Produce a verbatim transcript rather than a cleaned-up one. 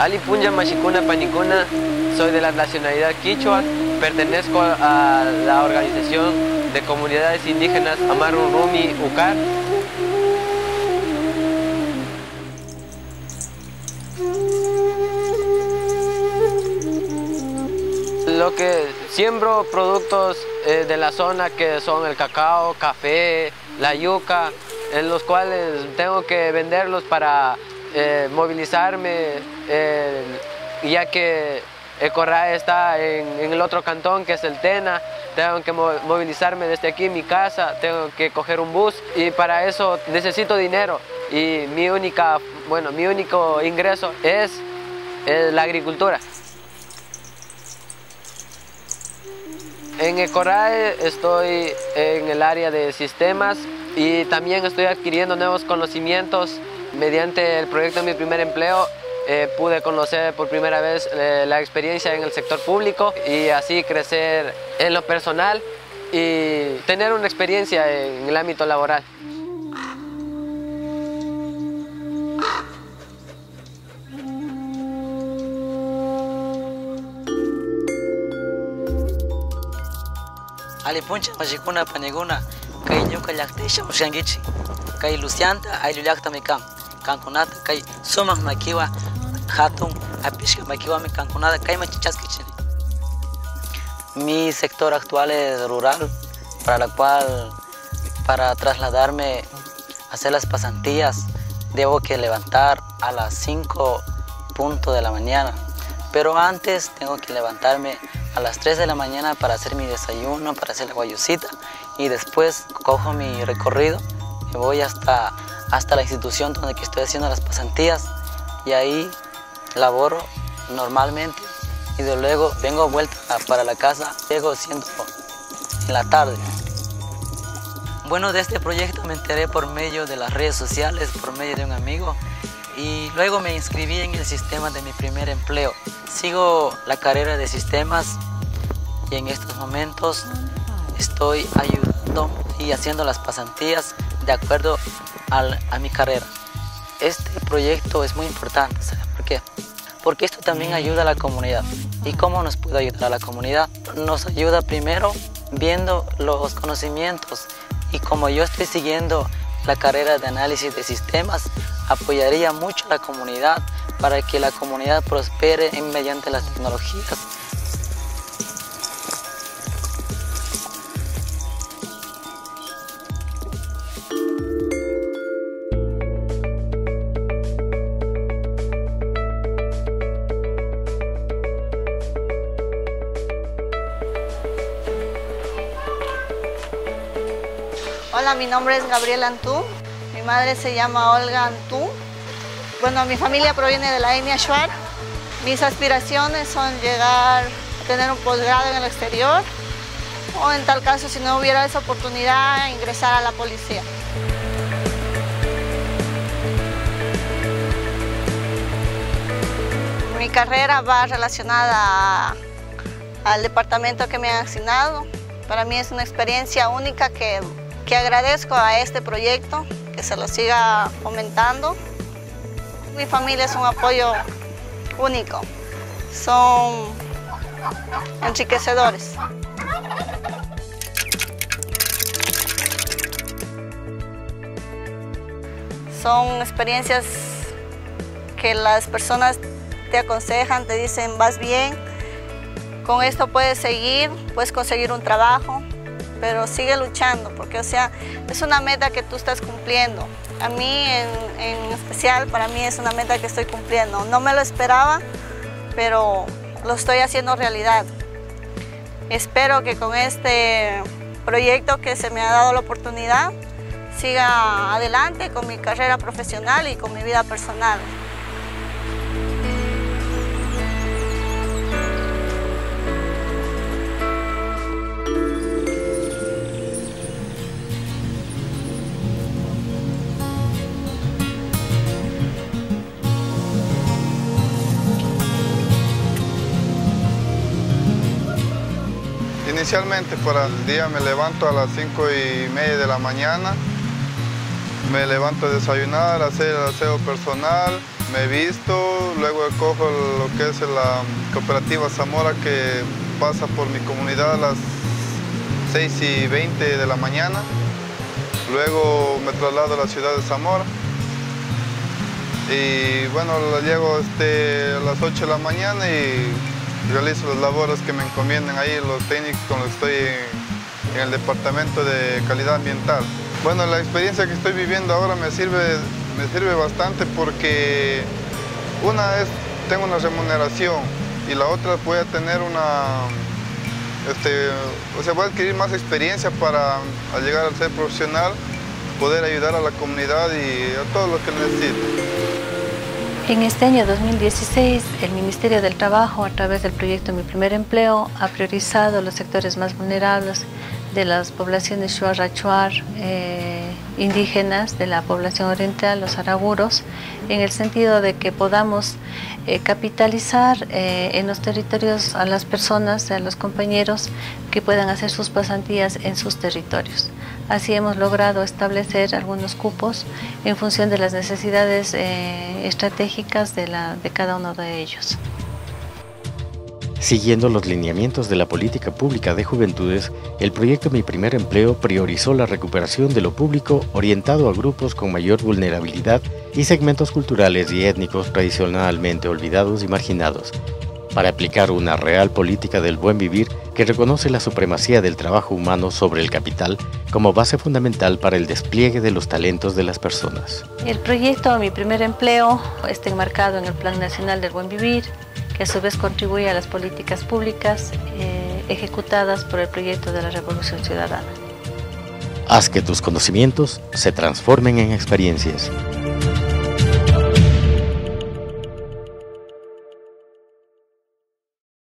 Ali Punja Machikuna Panikuna, soy de la nacionalidad quichua, pertenezco a la organización de comunidades indígenas Amaru Rumi Ucar. Lo que siembro productos eh, de la zona que son el cacao, café, la yuca, en los cuales tengo que venderlos para Eh, movilizarme, eh, ya que ECORAE está en, en el otro cantón que es el Tena, tengo que mo movilizarme desde aquí, mi casa, tengo que coger un bus y para eso necesito dinero y mi, única, bueno, mi único ingreso es eh, la agricultura. En ECORAE estoy en el área de sistemas y también estoy adquiriendo nuevos conocimientos. Mediante el proyecto Mi Primer Empleo eh, pude conocer por primera vez eh, la experiencia en el sector público y así crecer en lo personal y tener una experiencia en el ámbito laboral. Ali Punja Machikuna Panikuna, kai ñuka llaktisha ushanguichi, kai lucianta ailu llakta mikam. Cancunada, kai sumas maquiwa, hatun, apisca maquiwa, mi cancunada, kai machichas kichini. Mi sector actual es rural, para la cual, para trasladarme a hacer las pasantías, debo que levantar a las cinco punto de la mañana. Pero antes tengo que levantarme a las tres de la mañana para hacer mi desayuno, para hacer la guayucita, y después cojo mi recorrido y voy hasta hasta la institución donde que estoy haciendo las pasantías y ahí laboro normalmente y de luego vengo vuelta para la casa, llego siendo en la tarde. Bueno, de este proyecto me enteré por medio de las redes sociales, por medio de un amigo y luego me inscribí en el sistema de Mi Primer Empleo. Sigo la carrera de sistemas y en estos momentos estoy ayudando y haciendo las pasantías de acuerdo Al, a mi carrera. Este proyecto es muy importante, ¿sabes por qué? Porque esto también ayuda a la comunidad. ¿Y cómo nos puede ayudar a la comunidad? Nos ayuda primero viendo los conocimientos y como yo estoy siguiendo la carrera de análisis de sistemas, apoyaría mucho a la comunidad para que la comunidad prospere mediante las tecnologías. Hola, mi nombre es Gabriela Antún, mi madre se llama Olga Antún. Bueno, mi familia proviene de la etnia Shuar. Mis aspiraciones son llegar a tener un posgrado en el exterior o en tal caso, si no hubiera esa oportunidad, ingresar a la policía. Mi carrera va relacionada a, al departamento que me han asignado. Para mí es una experiencia única que que agradezco a este proyecto, que se lo siga fomentando. Mi familia es un apoyo único, son enriquecedores. Son experiencias que las personas te aconsejan, te dicen, vas bien, con esto puedes seguir, puedes conseguir un trabajo, pero sigue luchando, porque o sea, es una meta que tú estás cumpliendo. A mí, en, en especial, para mí es una meta que estoy cumpliendo. No me lo esperaba, pero lo estoy haciendo realidad. Espero que con este proyecto que se me ha dado la oportunidad, siga adelante con mi carrera profesional y con mi vida personal. inicialmente para el día me levanto a las cinco y media de la mañana, me levanto a desayunar, hacer el aseo personal, me visto, luego cojo lo que es la cooperativa Zamora que pasa por mi comunidad a las seis y veinte de la mañana, luego me traslado a la ciudad de Zamora. Y bueno, llego este, a las ocho de la mañana y realizo las labores que me encomiendan ahí los técnicos con los que estoy en, en el departamento de calidad ambiental. Bueno, la experiencia que estoy viviendo ahora me sirve, me sirve bastante porque una es tengo una remuneración y la otra voy a tener una, este, o sea, voy a adquirir más experiencia para al llegar a ser profesional, poder ayudar a la comunidad y a todo lo que necesite. En este año dos mil dieciséis, el Ministerio del Trabajo, a través del proyecto Mi Primer Empleo, ha priorizado los sectores más vulnerables de las poblaciones shuar achuar, eh, indígenas de la población oriental, los araburos, en el sentido de que podamos eh, capitalizar eh, en los territorios a las personas, a los compañeros que puedan hacer sus pasantías en sus territorios. Así hemos logrado establecer algunos cupos en función de las necesidades eh, estratégicas de, la, de cada uno de ellos. Siguiendo los lineamientos de la política pública de juventudes, el proyecto Mi Primer Empleo priorizó la recuperación de lo público orientado a grupos con mayor vulnerabilidad y segmentos culturales y étnicos tradicionalmente olvidados y marginados, para aplicar una real política del buen vivir que reconoce la supremacía del trabajo humano sobre el capital como base fundamental para el despliegue de los talentos de las personas. El proyecto Mi Primer Empleo está enmarcado en el Plan Nacional del Buen Vivir, que a su vez contribuye a las políticas públicas eh, ejecutadas por el proyecto de la Revolución Ciudadana. Haz que tus conocimientos se transformen en experiencias.